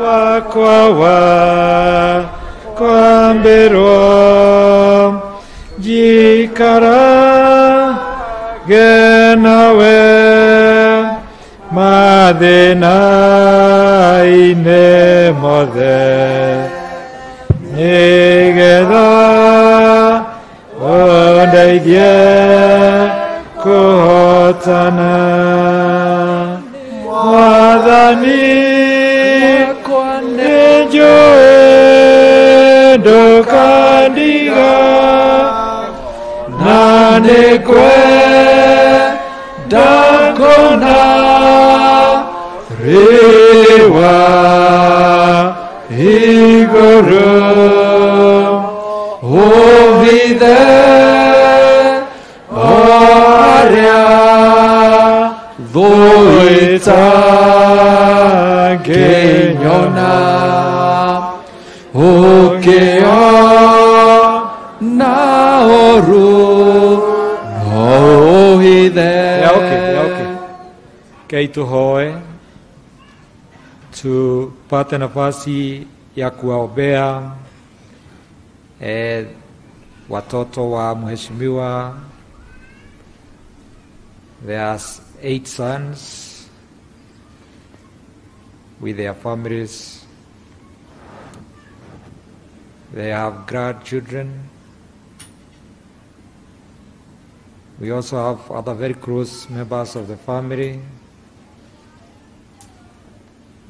wakwawa kwambirwa jikara genawe madena ine mode negeda ondaidye kuhotana mwadhani Joe do kandiga nane kwe dakona rewa igoro ovide oria doita genyona Okeo naoru nohide. Okay. Keitu hoe tu pata nafasi ya kuwaombea watoto wa mheshimiwa. There are 8 sons with their families. They have grandchildren. We also have other very close members of the family.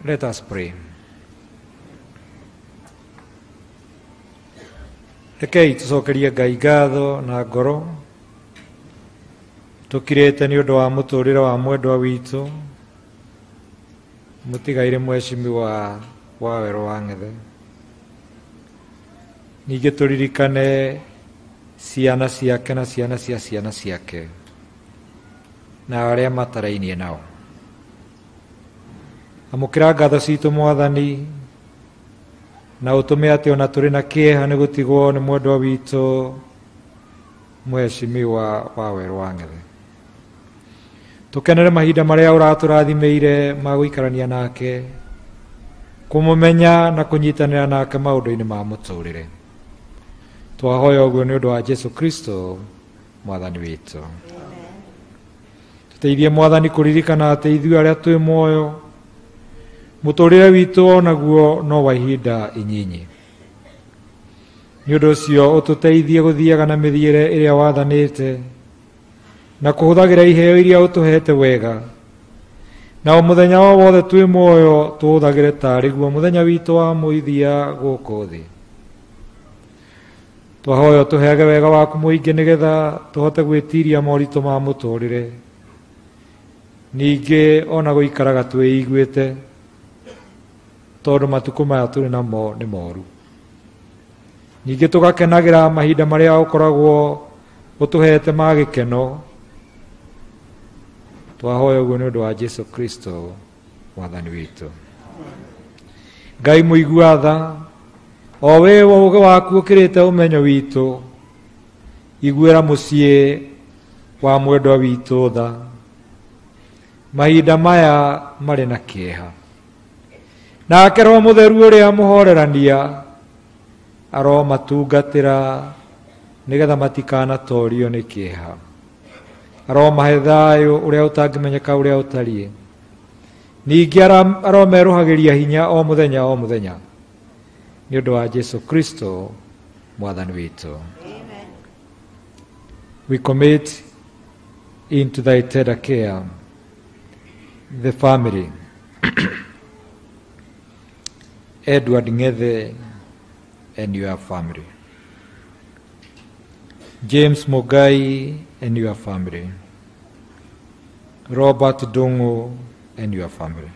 Let us pray. Rekei tucokerie Ngai ngatho na ngoro tukirite ni undu wa muturire wa mwendwa witu mutigaire mheshimiwa wa Edward Ngede. Nige turirikane ciana ciake na ciana cia ciana ciake na aria matarainie nao. Amukira ngatho citu Mwathani na utume ati ona turi na kieha ni gutigwo ni mwendwa witu mheshimiwa wa Edward Ngede. Tukenere mahinda maria uraturathimeire ma guikarania nake kumumenya na kunyitanira nake maundu-ini ma muturire. Twahoya uguo ni undu wa Jesu Kristo Mwathani witu. Tuteithie Mwathani kuririkana ati ithuĩ aria twi muoyo muturire witu onaguo no wa ihinda inyinyi. Ni undu ucio ututeithie guthiaga na mithiire iria wathanite na kuhuthagira iheo iria utuhete wega, na umuthenya wothe twi muoyo tuhuthagire tariguo muthenya witu wa muithia guku thi. Twahoya tuheage wega waku muingi nigetha tuhote gwitiria moritu ma muturire, ningi ona guikaraga twiiguite tondu matuku maya turi namo ni moru. Ningi tugakenagira mahinda maria ukoragwo utuhete ma gikeno. Twahoya uguo ni undu wa Jesu Kristo Mwathani witu. Ngai muigua tha, o we woge waku ukirite umenyo witu, iguira mucii wa mwendwa witu tha mahinda maya mari na kieha, nake Roho Mutheru uria muhorerania aro matungatira nigetha matikana torio ni kieha. Aroma hedayo uria utangimenyeka uria utariĩ, ningi aromeruhagiria hinya o muthenya ni undu wa Jesu Kristo Mwathani witu. Amen. We commit into thy tender care the family Edward Ngede and your family, James Mogai and your family, Robert Dongo and your family,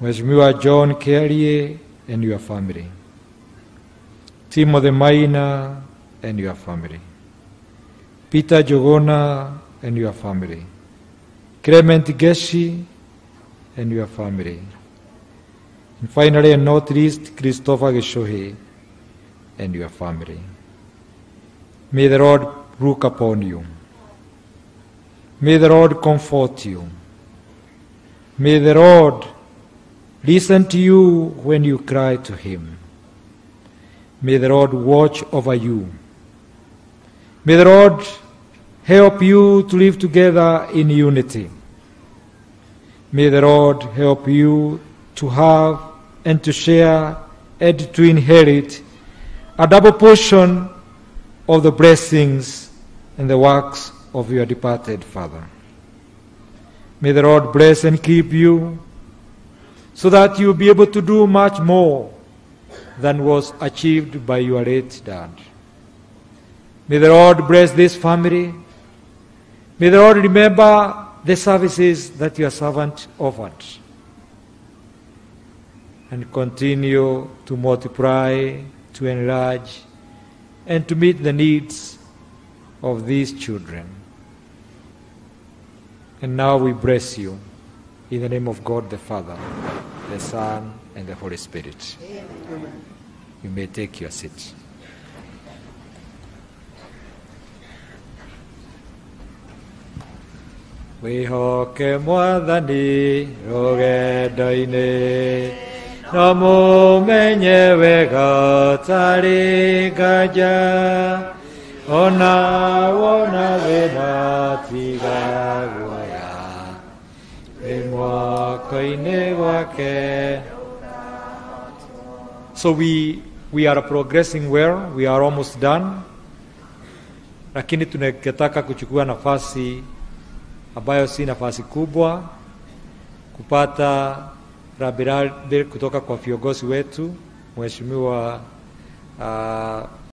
Majmiwa John Kariye and your family, Timothy Maina and your family, Peter Jogona and your family, Clement Geshi and your family, and finally and not least, Christopher Geshohi and your family. May the Lord look upon you. May the Lord comfort you. May the Lord Listen to you when you cry to him. May the Lord watch over you. May the Lord help you to live together in unity. May the Lord help you to have and to share and to inherit a double portion of the blessings and the works of your departed father. May the Lord bless and keep you so that you'll be able to do much more than was achieved by your late dad. May the Lord bless this family. May the Lord remember the services that your servant offered and continue to multiply, to enlarge, and to meet the needs of these children. And now we bless you in the name of God the Father, the Son, and the Holy Spirit. Amen. You may take your seat. Wihoke mwathani rugendo-ini no mumenye wega tari nganja ona wona wena tiga guaya wimwako-ini wake. So we are progressing well. We are almost done, lakini tunataka kuchukua nafasi ambayo si nafasi kubwa kupata rabirabe kutoka kwa viongozi wetu, Mheshimiwa